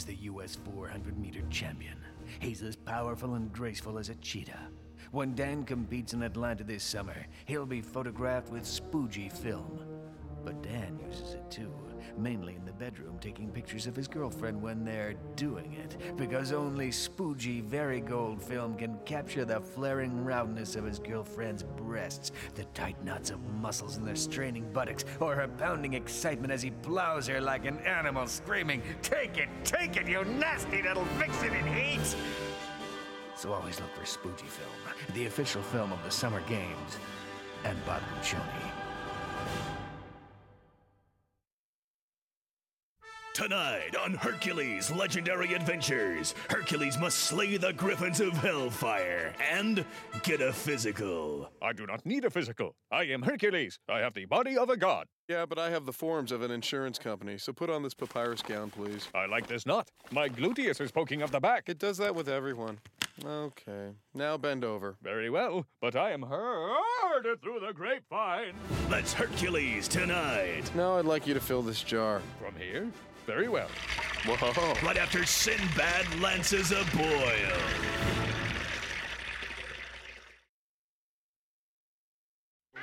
is the U.S. 400-meter champion. He's as powerful and graceful as a cheetah. When Dan competes in Atlanta this summer, he'll be photographed with Spoogee film. But Dan uses it too, mainly in the bedroom, taking pictures of his girlfriend when they're doing it, because only Spoogee Varigold film can capture the flaring roundness of his girlfriend's breasts, the tight knots of muscles in their straining buttocks, or her pounding excitement as he plows her like an animal, screaming, take it, you nasty little vixen in heat! So always look for Spoogee film, the official film of the Summer Games, and Bob Guccione. Tonight on Hercules' Legendary Adventures, Hercules must slay the griffins of Hellfire and get a physical. I do not need a physical. I am Hercules. I have the body of a god. Yeah, but I have the forms of an insurance company, so put on this papyrus gown, please. I like this knot. My gluteus is poking up the back. It does that with everyone. Okay, now bend over. Very well, but I am heard through the grapevine. Let's Hercules tonight. Now I'd like you to fill this jar. From here? Very well. Whoa. Right after Sinbad lances a boil.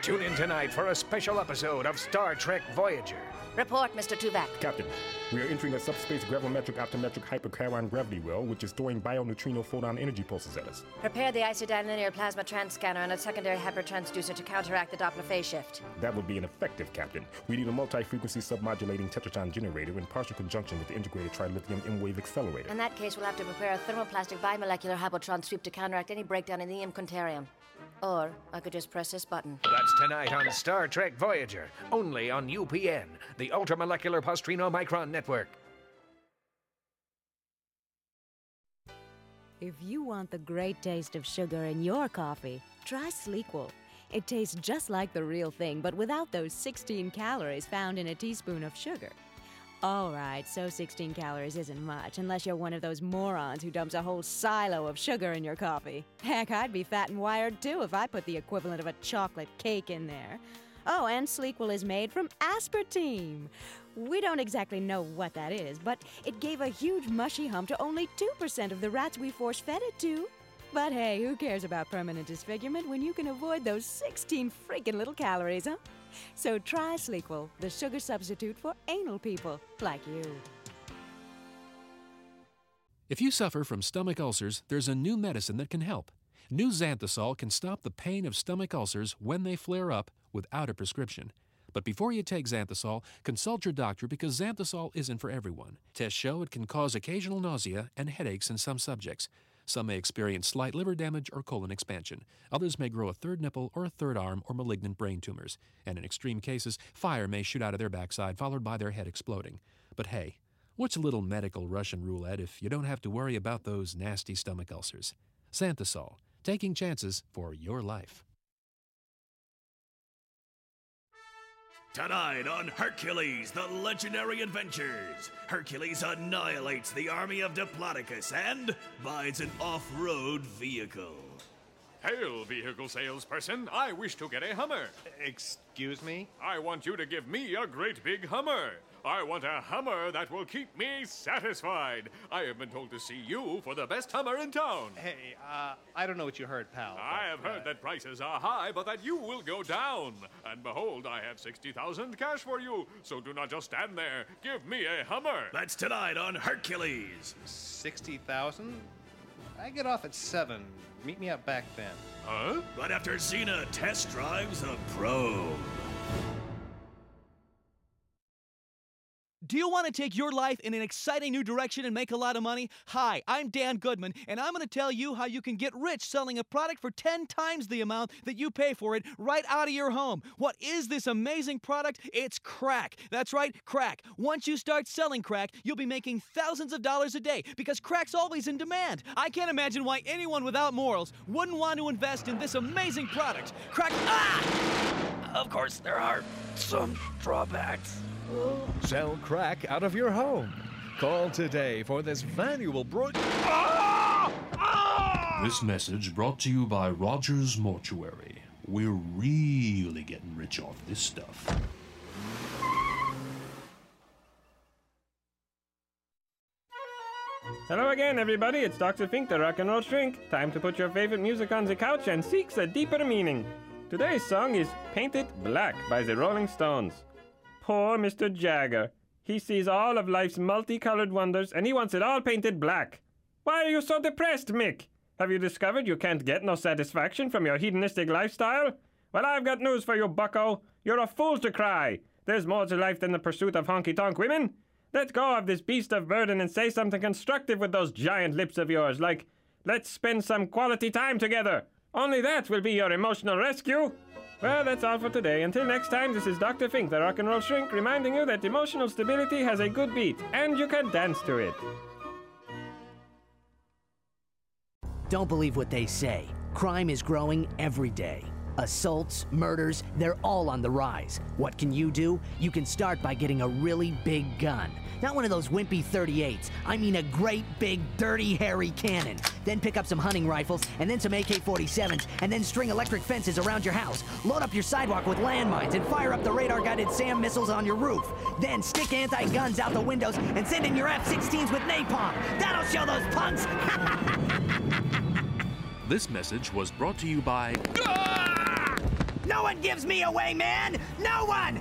Tune in tonight for a special episode of Star Trek Voyager. Report, Mr. Tuvok. Captain, we are entering a subspace gravimetric optometric hyperkaron gravity well, which is throwing bio-neutrino photon energy pulses at us. Prepare the isodine linear plasma transscanner and a secondary hypertransducer to counteract the Doppler phase shift. That would be ineffective, Captain. We need a multi-frequency submodulating tetraton generator in partial conjunction with the integrated trilithium M-wave accelerator. In that case, we'll have to prepare a thermoplastic bimolecular hybotron sweep to counteract any breakdown in the M-quintarium. Or I could just press this button. That's tonight on Star Trek Voyager, only on UPN, the Ultramolecular Postrino Micron Network. If you want the great taste of sugar in your coffee, try Slequal. It tastes just like the real thing, but without those 16 calories found in a teaspoon of sugar. All right, so 16 calories isn't much, unless you're one of those morons who dumps a whole silo of sugar in your coffee. Heck, I'd be fat and wired, too, if I put the equivalent of a chocolate cake in there. Oh, and Slequal is made from aspartame. We don't exactly know what that is, but it gave a huge mushy hump to only 2% of the rats we force-fed it to. But hey, who cares about permanent disfigurement when you can avoid those 16 freaking little calories, huh? So try Slequal, the sugar substitute for anal people like you. If you suffer from stomach ulcers, there's a new medicine that can help. New Xanthasol can stop the pain of stomach ulcers when they flare up without a prescription. But before you take Xanthasol, consult your doctor because Xanthasol isn't for everyone. Tests show it can cause occasional nausea and headaches in some subjects. Some may experience slight liver damage or colon expansion. Others may grow a third nipple or a third arm or malignant brain tumors. And in extreme cases, fire may shoot out of their backside, followed by their head exploding. But hey, what's a little medical Russian roulette if you don't have to worry about those nasty stomach ulcers? Xanthasol, taking chances for your life. Tonight on Hercules, the Legendary Adventures, Hercules annihilates the army of Diplodocus and buys an off-road vehicle. Hail, vehicle salesperson. I wish to get a Hummer. Excuse me? I want you to give me a great big Hummer. I want a Hummer that will keep me satisfied. I have been told to see you for the best Hummer in town. Hey, I don't know what you heard, pal. I have heard that prices are high, but that you will go down. And behold, I have $60,000 cash for you. So do not just stand there. Give me a Hummer. That's tonight on Hercules. $60,000? I get off at 7. Meet me out back then. Huh? Right after Xena test drives a probe. Do you want to take your life in an exciting new direction and make a lot of money? Hi, I'm Dan Goodman, and I'm going to tell you how you can get rich selling a product for 10 times the amount that you pay for it right out of your home. What is this amazing product? It's crack. That's right, crack. Once you start selling crack, you'll be making thousands of dollars a day because crack's always in demand. I can't imagine why anyone without morals wouldn't want to invest in this amazing product. Crack. Ah! Of course, there are some drawbacks. Sell crack out of your home. Call today for this valuable This message brought to you by Rogers Mortuary. We're really getting rich off this stuff. Hello again, everybody. It's Dr. Fink, the rock and roll shrink. Time to put your favorite music on the couch and seek a deeper meaning. Today's song is Paint It Black by the Rolling Stones. Poor Mr. Jagger. He sees all of life's multicolored wonders and he wants it all painted black. Why are you so depressed, Mick? Have you discovered you can't get no satisfaction from your hedonistic lifestyle? Well, I've got news for you, bucko. You're a fool to cry. There's more to life than the pursuit of honky-tonk women. Let go of this beast of burden and say something constructive with those giant lips of yours, like, let's spend some quality time together. Only that will be your emotional rescue. Well, that's all for today. Until next time, this is Dr. Fink, the rock and roll shrink, reminding you that emotional stability has a good beat, and you can dance to it. Don't believe what they say. Crime is growing every day. Assaults, murders, they're all on the rise. What can you do? You can start by getting a really big gun. Not one of those wimpy 38s. I mean a great big dirty hairy cannon. Then pick up some hunting rifles, and then some AK-47s, and then string electric fences around your house. Load up your sidewalk with landmines and fire up the radar-guided SAM missiles on your roof. Then stick anti-guns out the windows and send in your F-16s with napalm. That'll show those punks! This message was brought to you by... No one gives me away, man! No one!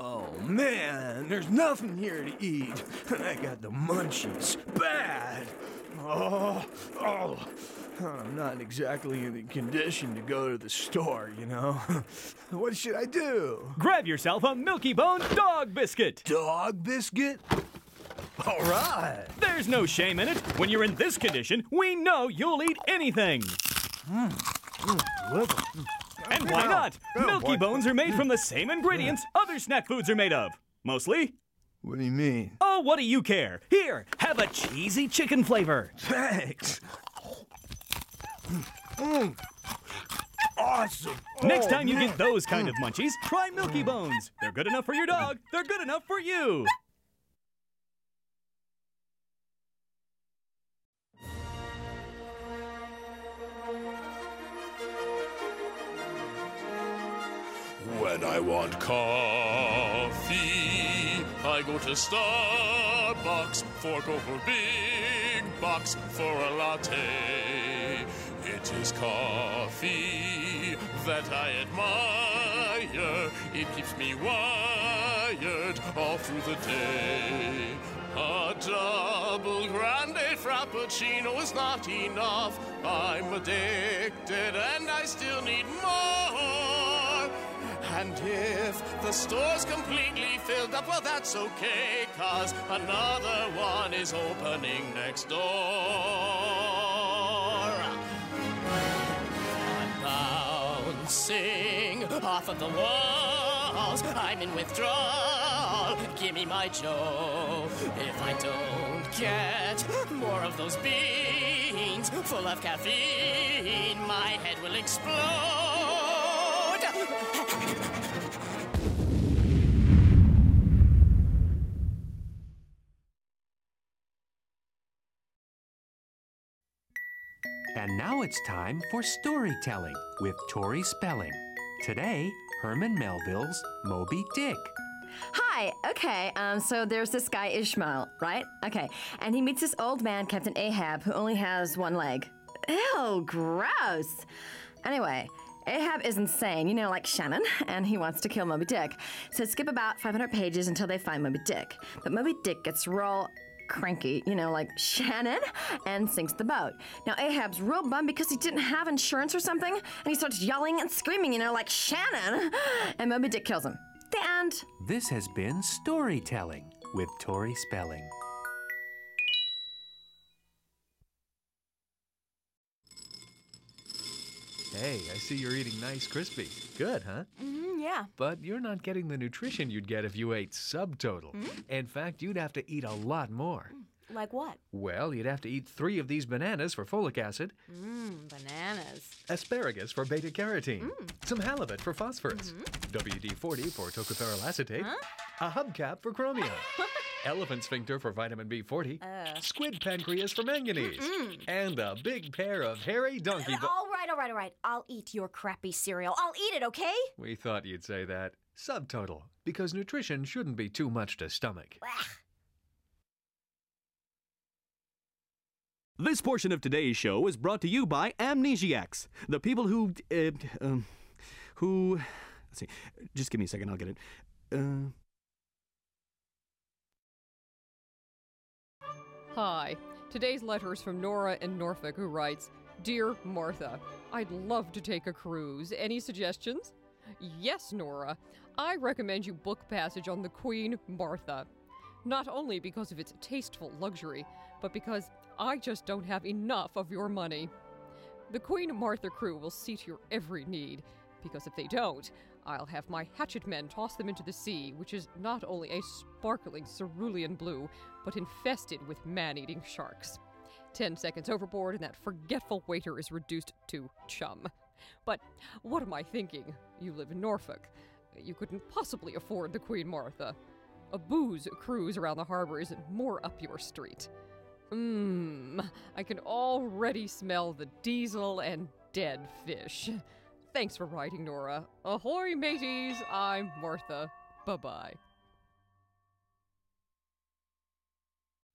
Oh, man, there's nothing here to eat. I got the munchies. Bad! Oh, I'm not exactly in the condition to go to the store, you know? What should I do? Grab yourself a Milky Bone dog biscuit! Dog biscuit? All right. There's no shame in it. When you're in this condition, we know you'll eat anything. And why not? Milky Bones are made from the same ingredients other snack foods are made of. Mostly. What do you mean? Oh, what do you care? Here, have a cheesy chicken flavor. Thanks. Awesome. Next time you get those kind of munchies, try Milky Bones. They're good enough for your dog. They're good enough for you. When I want coffee, I go to Starbucks. Fork over big bucks for a latte. It is coffee that I admire. It keeps me wired all through the day. A double grande frappuccino is not enough. I'm addicted and I still need more. And if the store's completely filled up, well, that's okay, 'cause another one is opening next door. I'm bouncing off of the walls. I'm in withdrawal. Give me my Joe. If I don't get more of those beans full of caffeine, my head will explode. And now it's time for storytelling with Tori Spelling. Today, Herman Melville's Moby Dick. Hi, okay, so there's this guy Ishmael, right? Okay, and he meets this old man, Captain Ahab, who only has one leg. Ew, gross! Anyway, Ahab is insane, you know, like Shannon, and he wants to kill Moby Dick. So skip about 500 pages until they find Moby Dick. But Moby Dick gets real cranky, you know, like Shannon, and sinks the boat. Now Ahab's real bummed because he didn't have insurance or something, and he starts yelling and screaming, you know, like Shannon, and Moby Dick kills him. The end. This has been Storytelling with Tori Spelling. Hey, I see you're eating nice Krispies. Good, huh? Yeah. But you're not getting the nutrition you'd get if you ate Subtotal. In fact, you'd have to eat a lot more. Like what? Well, you'd have to eat 3 of these bananas for folic acid. Bananas. Asparagus for beta-carotene. Some halibut for phosphorus. WD-40 for tocopherol acetate. A hubcap for chromium. Elephant sphincter for vitamin B40, squid pancreas for manganese, and a big pair of hairy donkey... All right, all right, all right. I'll eat your crappy cereal. I'll eat it, okay? We thought you'd say that. Subtotal, because nutrition shouldn't be too much to stomach. This portion of today's show is brought to you by amnesiacs, the people who, let's see, just give me a second, I'll get it. Hi. Today's letter is from Nora in Norfolk, who writes, Dear Martha, I'd love to take a cruise. Any suggestions? Yes, Nora. I recommend you book passage on the Queen Martha. Not only because of its tasteful luxury, but because I just don't have enough of your money. The Queen Martha crew will seat your every need, because if they don't, I'll have my hatchet men toss them into the sea, which is not only a sparkling cerulean blue, but infested with man-eating sharks. 10 seconds overboard, and that forgetful waiter is reduced to chum. But what am I thinking? You live in Norfolk. You couldn't possibly afford the Queen Martha. A booze cruise around the harbor is more up your street. I can already smell the diesel and dead fish. Thanks for writing, Nora. Ahoy, mateys. I'm Martha. Bye-bye.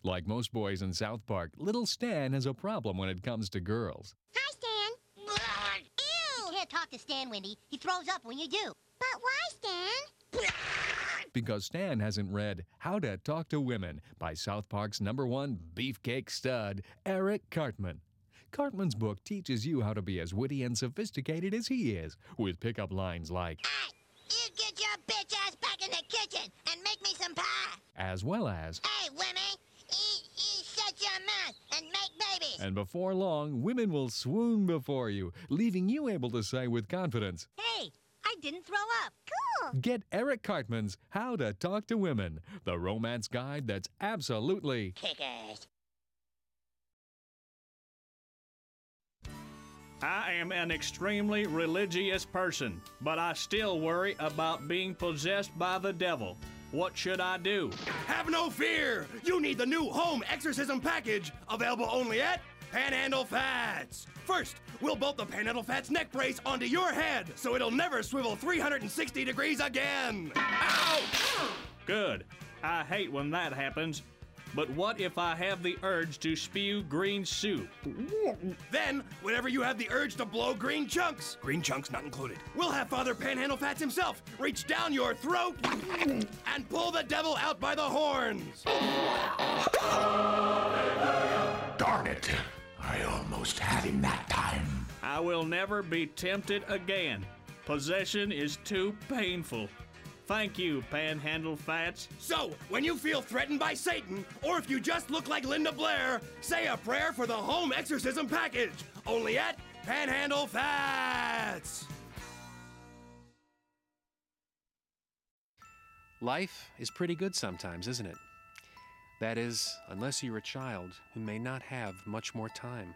Like most boys in South Park, little Stan has a problem when it comes to girls. Hi, Stan. Ew! You can't talk to Stan, Wendy. He throws up when you do. But why, Stan? Because Stan hasn't read How to Talk to Women by South Park's #1 beefcake stud, Eric Cartman. Cartman's book teaches you how to be as witty and sophisticated as he is, with pickup lines like, Hey, you get your bitch ass back in the kitchen and make me some pie! As well as, Hey, women, you shut your mouth and make babies! And before long, women will swoon before you, leaving you able to say with confidence, Hey, I didn't throw up! Cool! Get Eric Cartman's How to Talk to Women, the romance guide that's absolutely kick-ass. I am an extremely religious person, but I still worry about being possessed by the devil. What should I do? Have no fear! You need the new home exorcism package, available only at Panhandle Fats. First, we'll bolt the Panhandle Fats neck brace onto your head so it'll never swivel 360 degrees again. Ow! Good. I hate when that happens. But what if I have the urge to spew green soup? Then, whenever you have the urge to blow green chunks not included, we'll have Father Panhandle Fats himself reach down your throat and pull the devil out by the horns. Darn it. I almost had him that time. I will never be tempted again. Possession is too painful. Thank you, Panhandle Fats. So, when you feel threatened by Satan, or if you just look like Linda Blair, say a prayer for the home exorcism package, only at Panhandle Fats. Life is pretty good sometimes, isn't it? That is, unless you're a child who may not have much more time.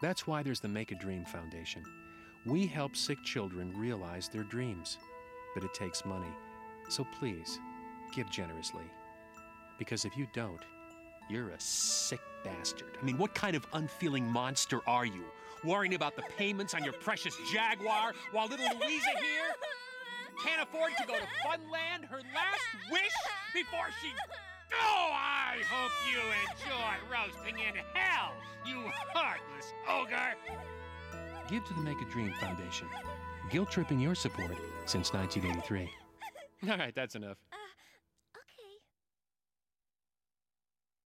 That's why there's the Make a Dream Foundation. We help sick children realize their dreams, but it takes money. So please, give generously. Because if you don't, you're a sick bastard. I mean, what kind of unfeeling monster are you? Worrying about the payments on your precious Jaguar while little Louisa here can't afford to go to Funland, her last wish before she... Oh, I hope you enjoy roasting in hell, you heartless ogre! Give to the Make a Dream Foundation. Guilt-tripping your support since 1983. All right, that's enough.